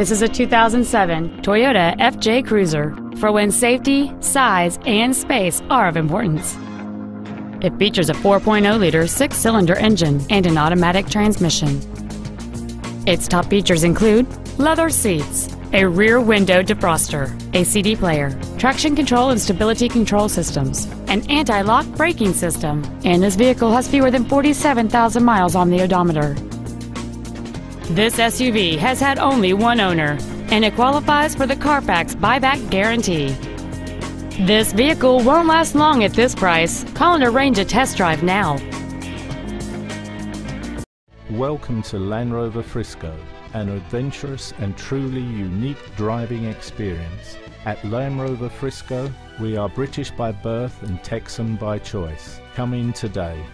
This is a 2007 Toyota FJ Cruiser for when safety, size, and space are of importance. It features a 4.0-liter six-cylinder engine and an automatic transmission. Its top features include leather seats, a rear window defroster, a CD player, traction control and stability control systems, an anti-lock braking system, and this vehicle has fewer than 47,000 miles on the odometer. This SUV has had only one owner, and it qualifies for the Carfax buyback guarantee. This vehicle won't last long at this price. Call and arrange a test drive now. Welcome to Land Rover Frisco, an adventurous and truly unique driving experience. At Land Rover Frisco, we are British by birth and Texan by choice. Come in today.